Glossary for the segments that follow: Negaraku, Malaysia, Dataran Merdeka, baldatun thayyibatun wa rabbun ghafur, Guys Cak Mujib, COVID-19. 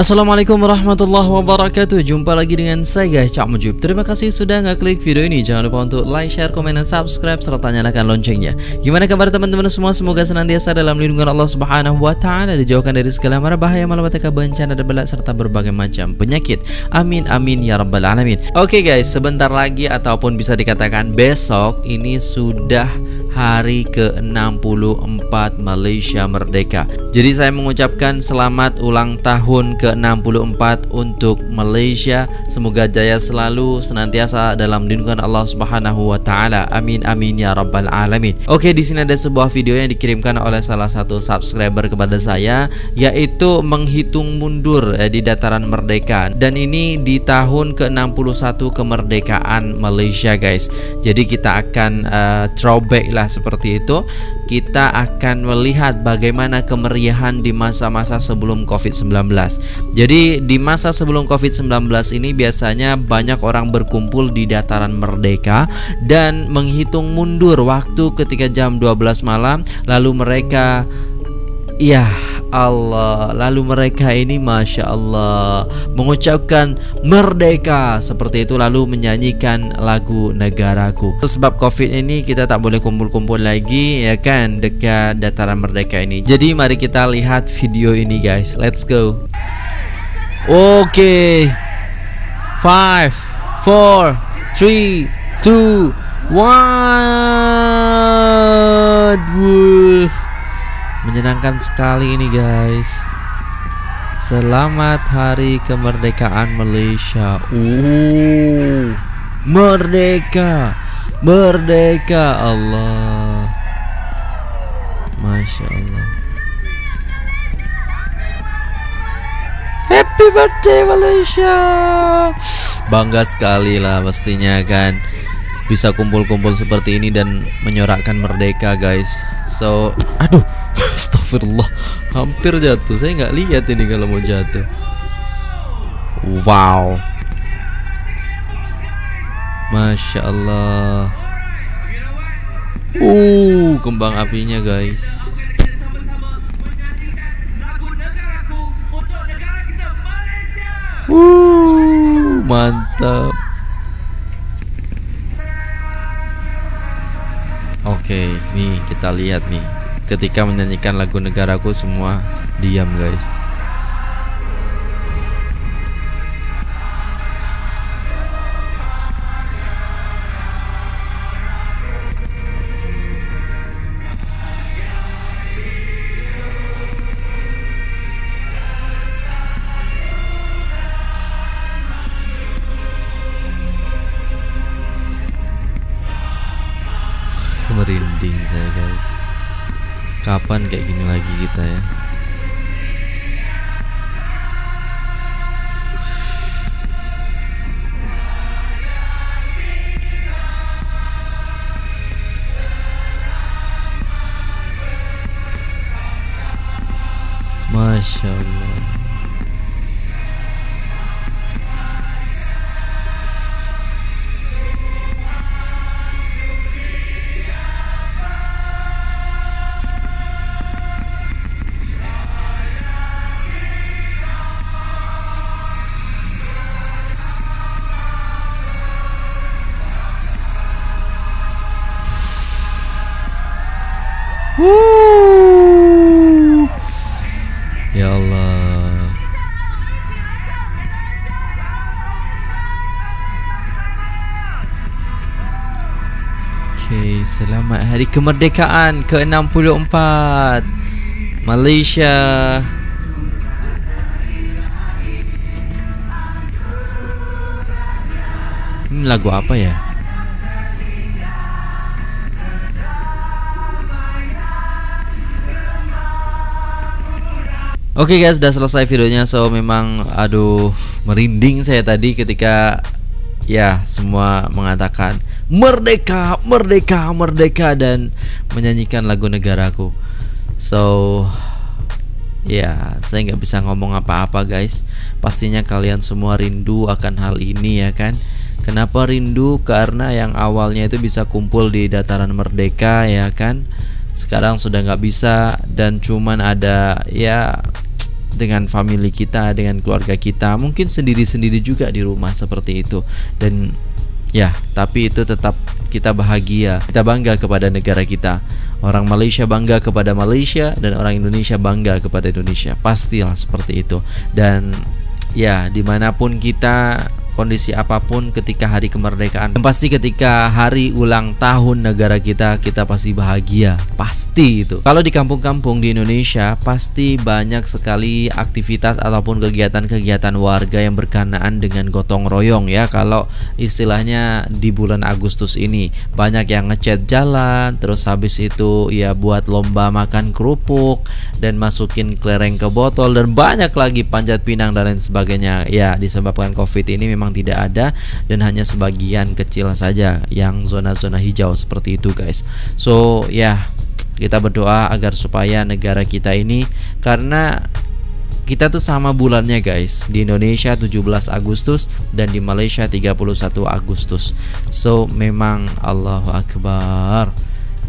Assalamualaikum warahmatullahi wabarakatuh. Jumpa lagi dengan saya Guys Cak Mujib. Terima kasih sudah ngeklik video ini. Jangan lupa untuk like, share, komen, dan subscribe serta nyalakan loncengnya. Gimana kabar teman-teman semua? Semoga senantiasa dalam lindungan Allah Subhanahu wa taala, dijauhkan dari segala mara bahaya, malapetaka, bencana, dan bala serta berbagai macam penyakit. Amin amin ya rabbal alamin. Oke guys, sebentar lagi ataupun bisa dikatakan besok ini sudah hari ke-64 Malaysia Merdeka. Jadi saya mengucapkan selamat ulang tahun ke-64 untuk Malaysia. Semoga jaya selalu, senantiasa dalam lindungan Allah Subhanahu wa taala. Amin amin ya rabbal alamin. Oke, di sini ada sebuah video yang dikirimkan oleh salah satu subscriber kepada saya, yaitu menghitung mundur di Dataran Merdeka, dan ini di tahun ke-61 kemerdekaan Malaysia guys. Jadi kita akan throwback lah seperti itu. Kita akan melihat bagaimana kemeriahan di masa-masa sebelum COVID-19. Jadi di masa sebelum COVID-19 ini biasanya banyak orang berkumpul di Dataran Merdeka dan menghitung mundur waktu ketika jam 12 malam. Lalu mereka ini Masya Allah mengucapkan merdeka seperti itu, lalu menyanyikan lagu Negaraku. Sebab COVID ini kita tak boleh kumpul-kumpul lagi, ya kan, dekat Dataran Merdeka ini. Jadi mari kita lihat video ini guys, let's go. Oke, 5, 4, 3, 2, 1. Menyenangkan sekali ini guys. Selamat hari kemerdekaan Malaysia. Merdeka, merdeka Allah. Masya Allah. Happy birthday Malaysia. Bangga sekali lah pastinya kan, bisa kumpul-kumpul seperti ini dan menyorakkan merdeka guys. So, aduh, astagfirullah, hampir jatuh. Saya nggak lihat ini kalau mau jatuh. Wow, masya Allah. Kembang apinya guys. Mantap. Oke, nih kita lihat nih, ketika menyanyikan lagu Negaraku semua diam guys. Merinding saya guys. Kapan kayak gini lagi kita ya? Masya Allah. Ya Allah. Oke, selamat hari kemerdekaan ke-64 Malaysia. Ini lagu apa ya? Oke guys, sudah selesai videonya. So memang aduh, merinding saya tadi ketika ya semua mengatakan merdeka, merdeka, merdeka dan menyanyikan lagu Negaraku. So Ya, saya nggak bisa ngomong apa-apa guys. Pastinya kalian semua rindu akan hal ini ya kan. Kenapa rindu? Karena yang awalnya itu bisa kumpul di Dataran Merdeka ya kan, sekarang sudah nggak bisa. Dan cuman ada ya dengan family kita, dengan keluarga kita, mungkin sendiri-sendiri juga di rumah seperti itu. Dan ya, tapi itu tetap kita bahagia, kita bangga kepada negara kita. Orang Malaysia bangga kepada Malaysia, dan orang Indonesia bangga kepada Indonesia. Pastilah seperti itu. Dan ya, dimanapun kita, kondisi apapun, ketika hari kemerdekaan, dan pasti ketika hari ulang tahun negara kita, kita pasti bahagia. Pasti itu. Kalau di kampung-kampung di Indonesia, pasti banyak sekali aktivitas ataupun kegiatan-kegiatan warga yang berkenaan dengan gotong royong ya. Kalau istilahnya di bulan Agustus ini, banyak yang ngecat jalan, terus habis itu ya buat lomba makan kerupuk dan masukin kelereng ke botol, dan banyak lagi panjat pinang dan lain sebagainya. Ya, disebabkan COVID ini memang tidak ada, dan hanya sebagian kecil saja yang zona-zona hijau seperti itu guys. So ya, kita berdoa agar supaya negara kita ini, karena kita tuh sama bulannya guys. Di Indonesia 17 Agustus dan di Malaysia 31 Agustus. So memang Allahu Akbar.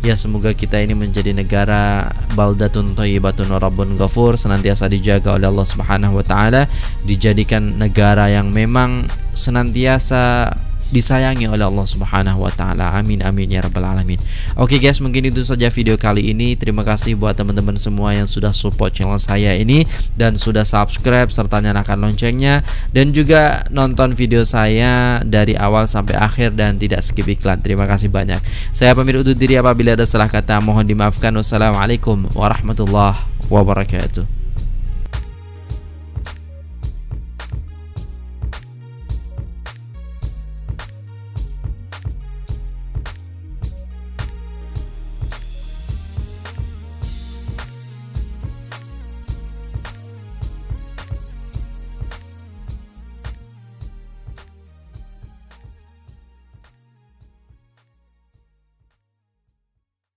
Ya, semoga kita ini menjadi negara baldatun thayyibatun wa rabbun ghafur, senantiasa dijaga oleh Allah Subhanahu wa taala, dijadikan negara yang memang senantiasa disayangi oleh Allah Subhanahu wa taala. Amin amin ya rabbal alamin. Oke guys, mungkin itu saja video kali ini. Terima kasih buat teman-teman semua yang sudah support channel saya ini dan sudah subscribe serta nyalakan loncengnya, dan juga nonton video saya dari awal sampai akhir dan tidak skip iklan. Terima kasih banyak. Saya pamit undur diri, apabila ada salah kata mohon dimaafkan. Wassalamualaikum warahmatullahi wabarakatuh.